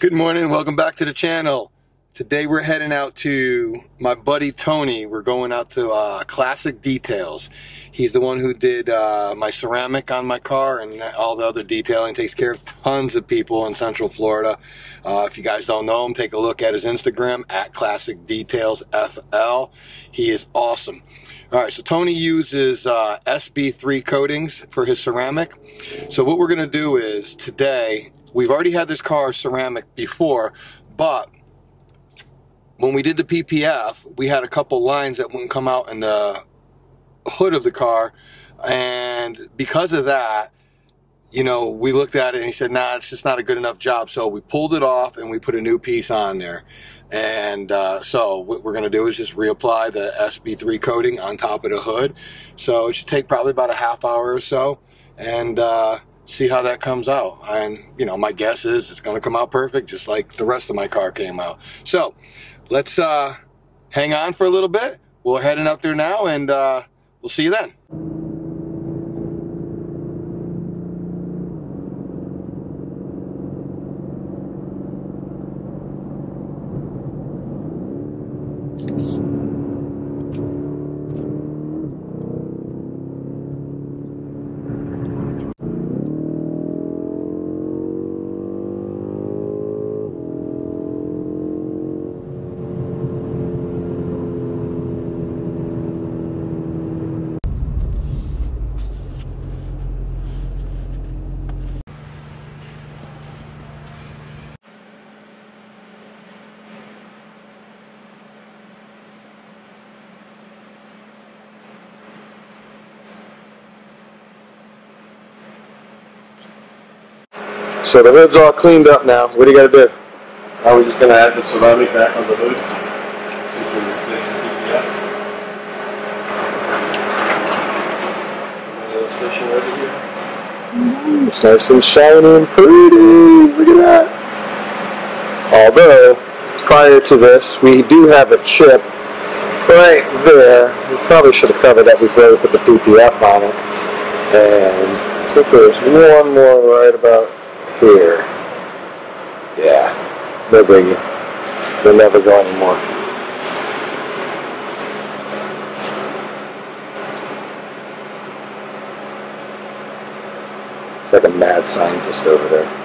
Good morning, welcome back to the channel. Today we're heading out to my buddy Tony. We're going out to Classic Details. He's the one who did my ceramic on my car and all the other detailing. Takes care of tons of people in Central Florida. If you guys don't know him, take a look at his Instagram at Classic Details FL. He is awesome. All right, so Tony uses SB3 coatings for his ceramic. So what we're going to do is today, we've already had this car ceramic before, but when we did the PPF, we had a couple lines that wouldn't come out in the hood of the car, and because of that, you know, we looked at it and he said, nah, it's just not a good enough job, so we pulled it off and we put a new piece on there. And so what we're going to do is just reapply the SB3 coating on top of the hood. So it should take probably about a half hour or so, and see how that comes out. And you know, my guess is it's going to come out perfect, just like the rest of my car came out. So let's hang on for a little bit. We're heading up there now, and we'll see you then. So the hood's all cleaned up now. What do you got to do? Are we just going to add the ceramic back on the hood? Since we replaced the PPF. Little station over here. Ooh, it's nice and shiny and pretty. Look at that. Although, prior to this, we do have a chip right there. We probably should have covered that before we put the PPF on it. And I think there's one more right about here. Yeah, no biggie. They'll never go anymore. It's like a mad scientist over there.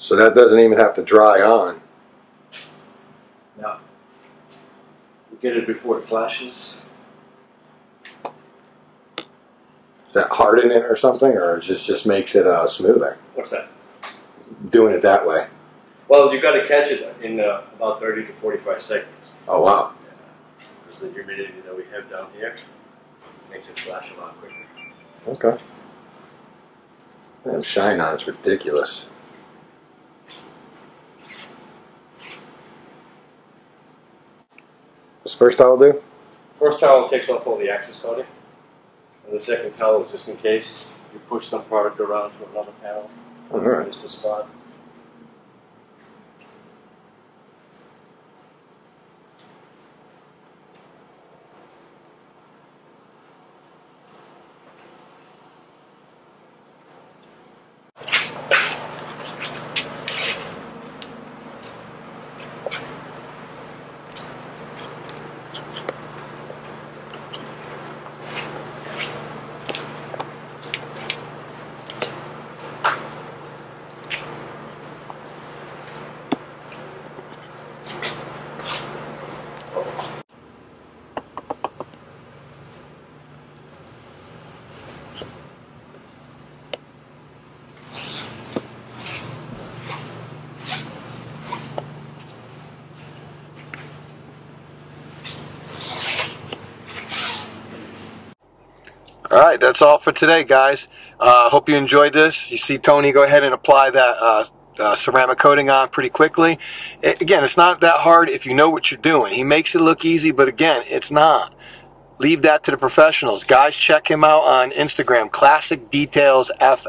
So that doesn't even have to dry on. No. You get it before it flashes. Does that harden it or something, or just makes it smoother? What's that? Doing it that way. Well, you've got to catch it in about 30 to 45 seconds. Oh, wow. Yeah. Because the humidity that we have down here makes it flash a lot quicker. Okay. That shine on it's ridiculous. First towel do? First towel takes off all the access coating, and the second towel is just in case you push some product around to another panel. All right. Just a spot. Alright, that's all for today, guys. Hope you enjoyed this. You see Tony go ahead and apply that ceramic coating on pretty quickly. Again, it's not that hard if you know what you're doing. He makes it look easy, but again, it's not. Leave that to the professionals. Guys, check him out on Instagram, Classic Details FL.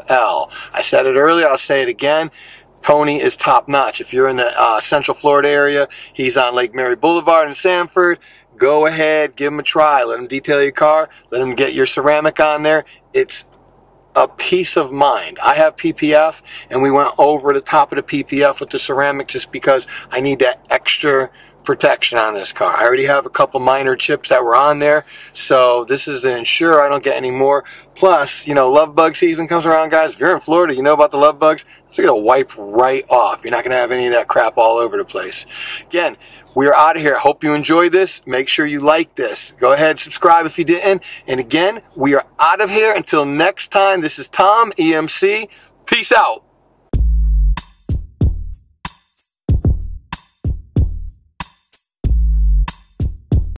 I said it earlier, I'll say it again. Tony is top notch. If you're in the Central Florida area, he's on Lake Mary Boulevard in Sanford. Go ahead, give him a try. Let him detail your car. Let him get your ceramic on there. It's a peace of mind. I have PPF, and we went over the top of the PPF with the ceramic just because I need that extra protection on this car. I already have a couple minor chips that were on there, so this is to ensure I don't get any more. Plus, you know, love bug season comes around, guys. If you're in Florida, you know about the love bugs. They're gonna wipe right off. You're not gonna have any of that crap all over the place. Again, we're out of here. Hope you enjoyed this. Make sure you like this. Go ahead, subscribe if you didn't. And again, we are out of here. Until next time, this is Tom EMC. Peace out.